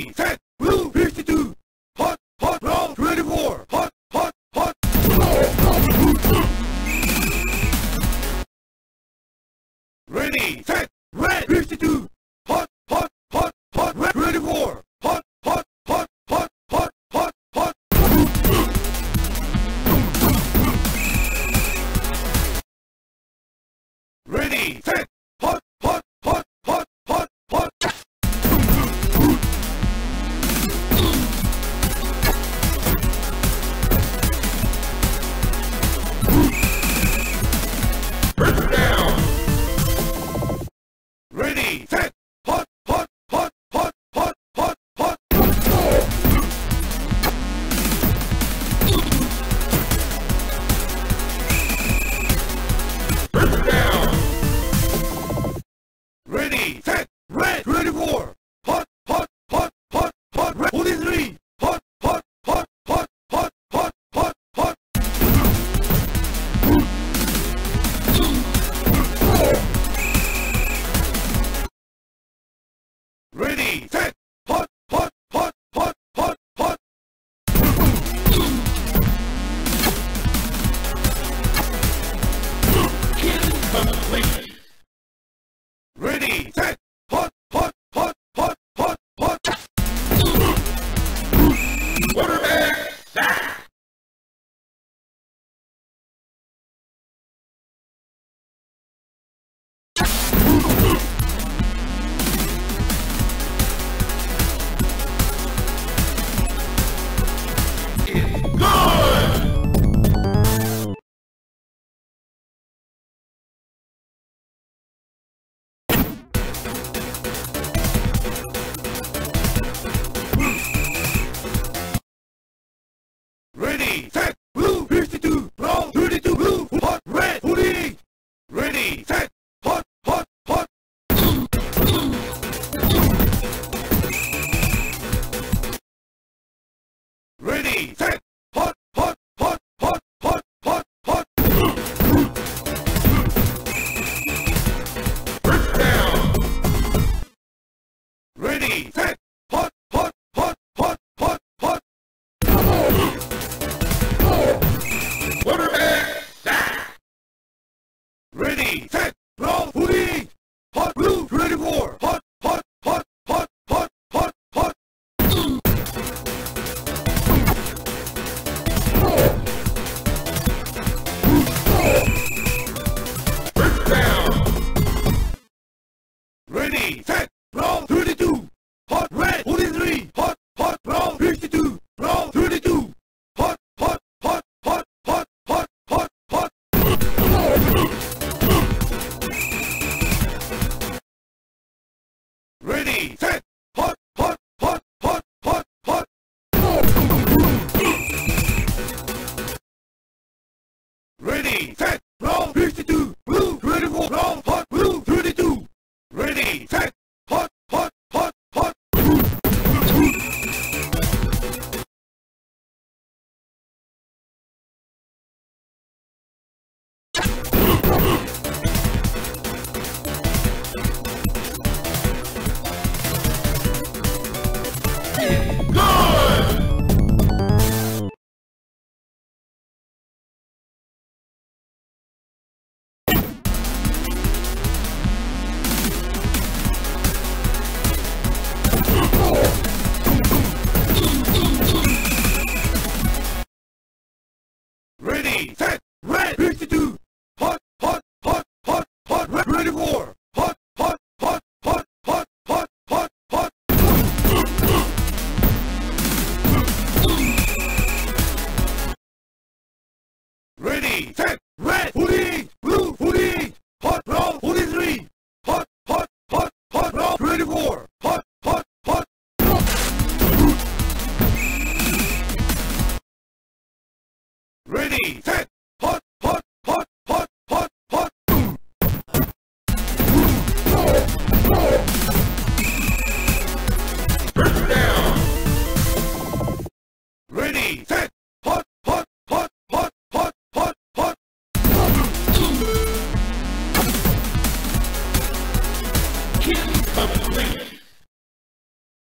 Ready, set, blue, 52. Hot, hot, roll, 24. Hot, hot, hot. Ready, set, red, 52. Hot, hot, hot, hot, red, 24. Hot, hot, hot, hot, hot, hot, hot. Ready, set.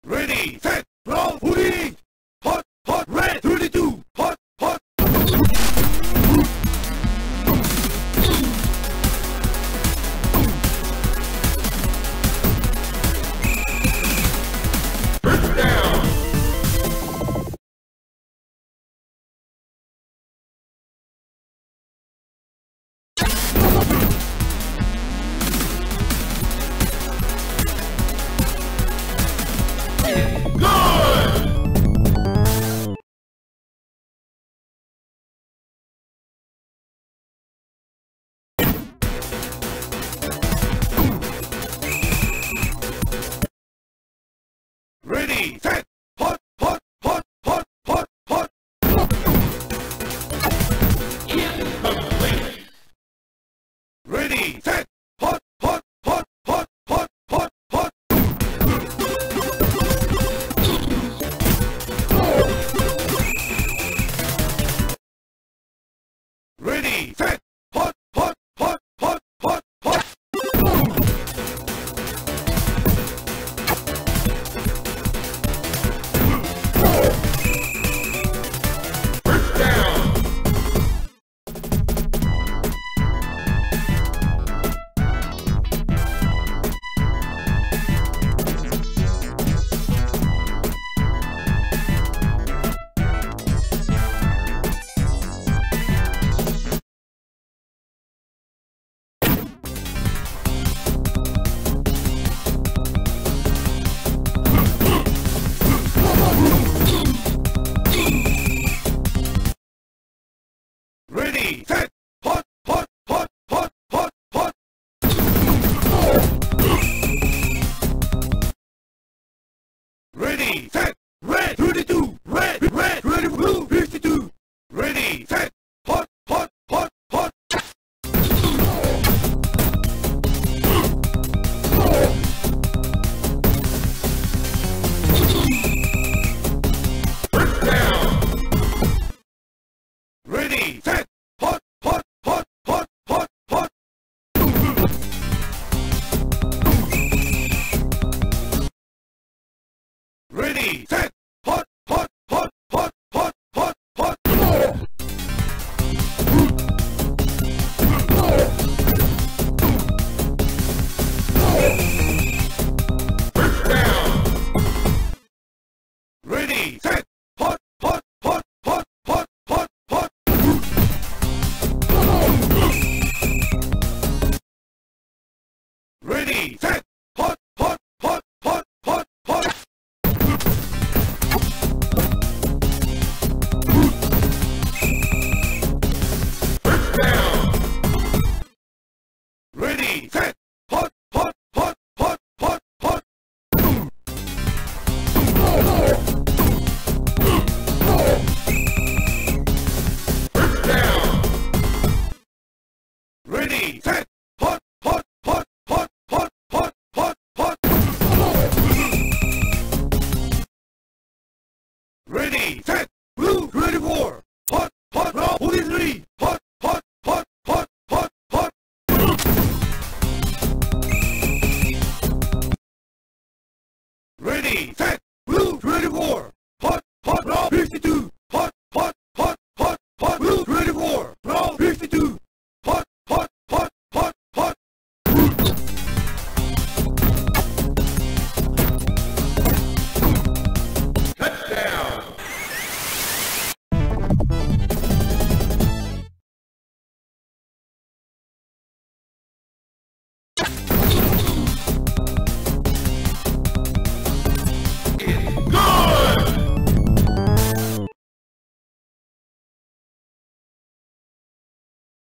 Ready, set. Ready,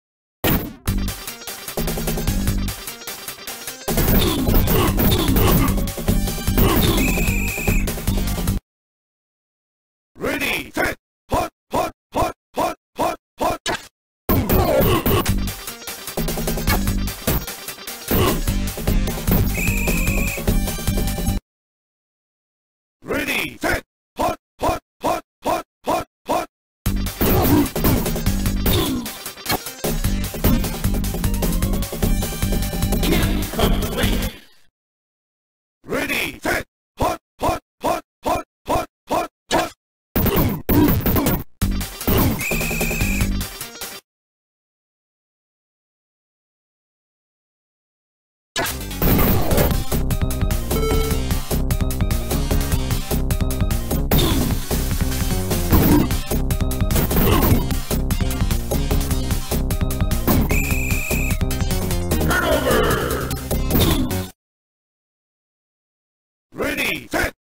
set,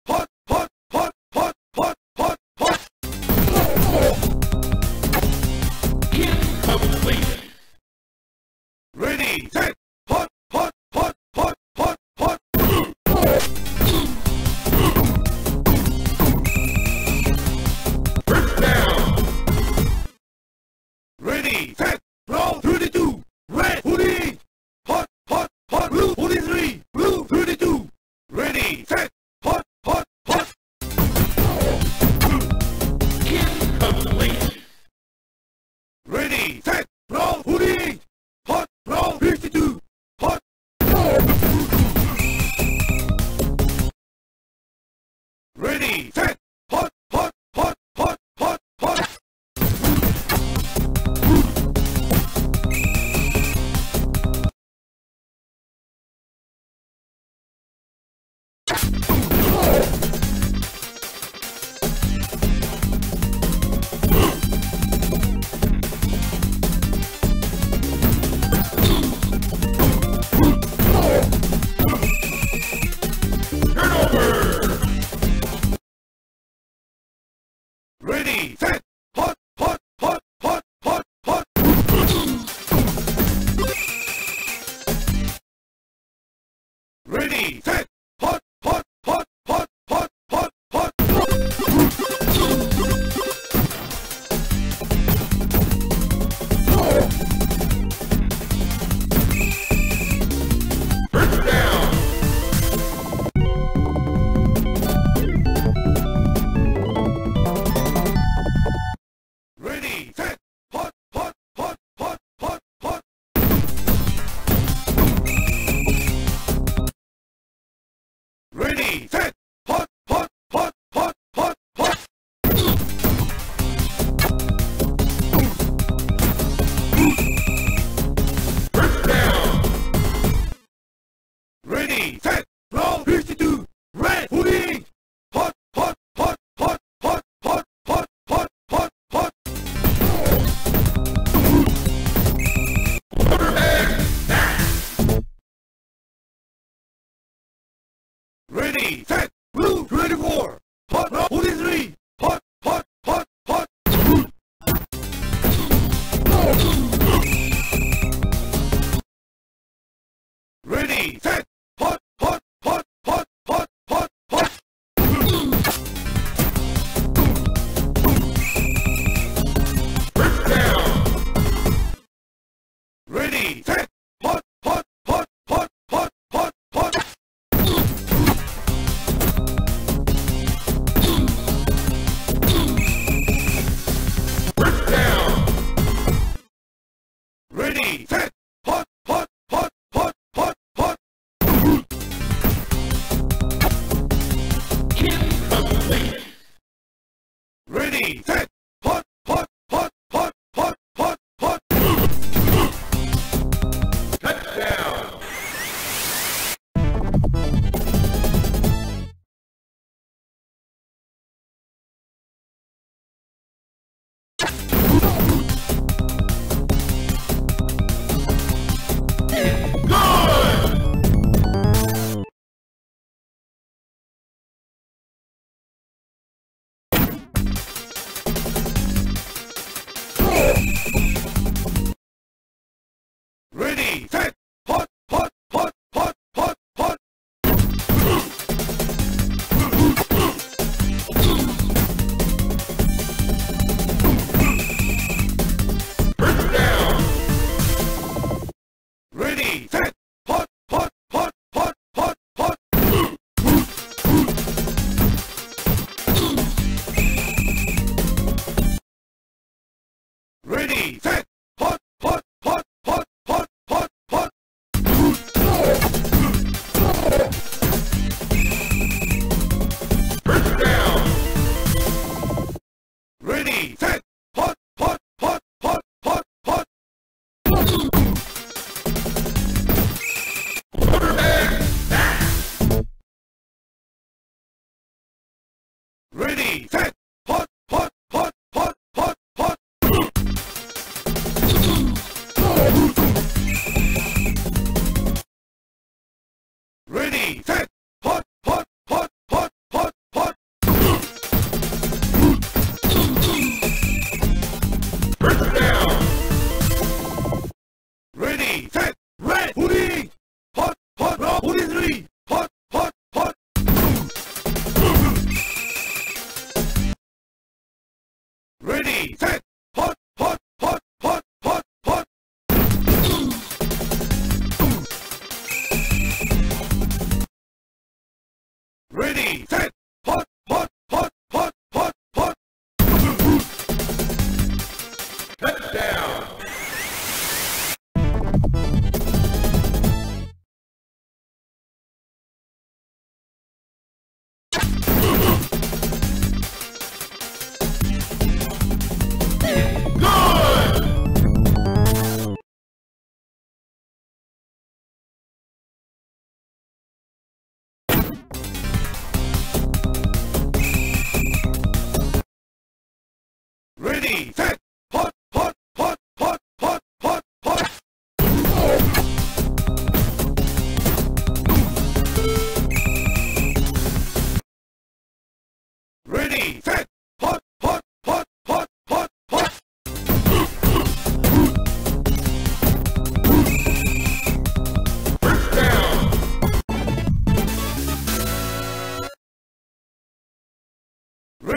hot, three, two,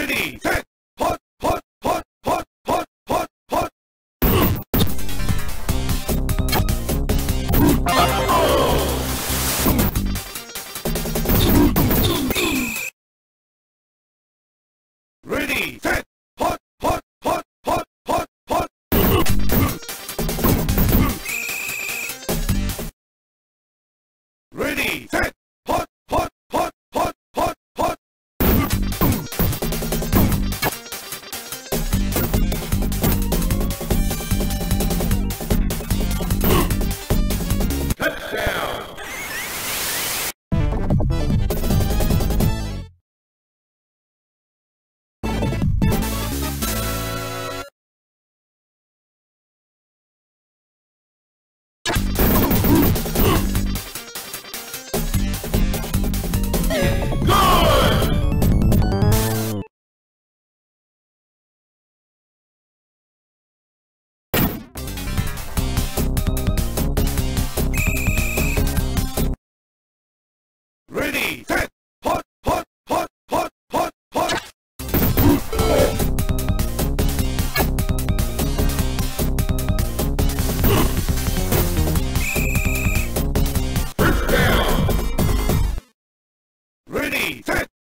ready! Hit! Hot! Hot! Hot! Hot! Hot! Hot! Hot! Ready! Hit! Hot! Hot! Hot! Hot! Hot! Hot! Ready! Hit! Ready! Set! Hot! Hot! Hot! Hot! Hot! Hot! First down! Ready! Set!